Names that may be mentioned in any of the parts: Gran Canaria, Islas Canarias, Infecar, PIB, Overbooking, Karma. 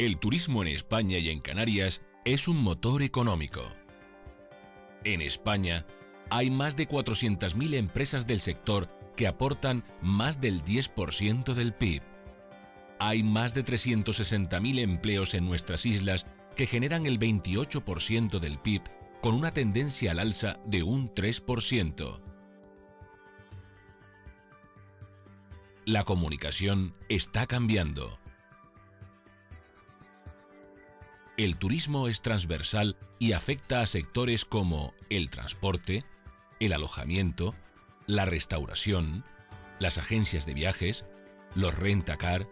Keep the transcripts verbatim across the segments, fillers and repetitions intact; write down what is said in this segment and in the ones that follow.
El turismo en España y en Canarias es un motor económico. En España hay más de cuatrocientas mil empresas del sector que aportan más del diez por ciento del P I B. Hay más de trescientos sesenta mil empleos en nuestras islas que generan el veintiocho por ciento del P I B, con una tendencia al alza de un tres por ciento. La comunicación está cambiando. El turismo es transversal y afecta a sectores como el transporte, el alojamiento, la restauración, las agencias de viajes, los rentacar.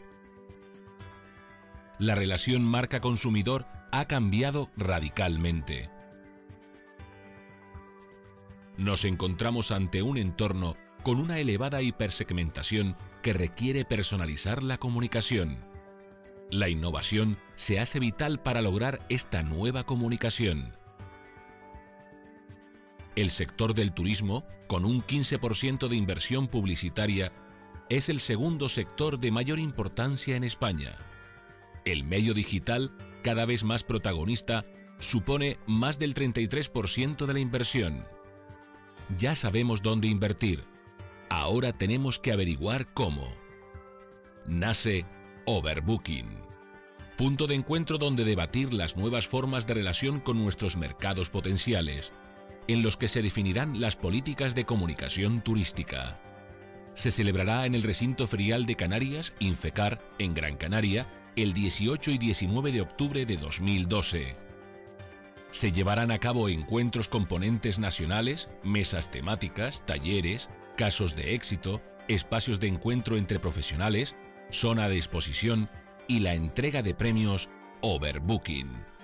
La relación marca-consumidor ha cambiado radicalmente. Nos encontramos ante un entorno con una elevada hipersegmentación que requiere personalizar la comunicación. La innovación se hace vital para lograr esta nueva comunicación. El sector del turismo, con un quince por ciento de inversión publicitaria, es el segundo sector de mayor importancia en España. El medio digital, cada vez más protagonista, supone más del treinta y tres por ciento de la inversión. Ya sabemos dónde invertir. Ahora tenemos que averiguar cómo. Nace Overbooking, punto de encuentro donde debatir las nuevas formas de relación con nuestros mercados potenciales, en los que se definirán las políticas de comunicación turística. Se celebrará en el recinto ferial de Canarias, Infecar, en Gran Canaria, el dieciocho y diecinueve de octubre de dos mil doce. Se llevarán a cabo encuentros con ponentes nacionales, mesas temáticas, talleres, casos de éxito, espacios de encuentro entre profesionales, zona de exposición y la entrega de premios Overbooking.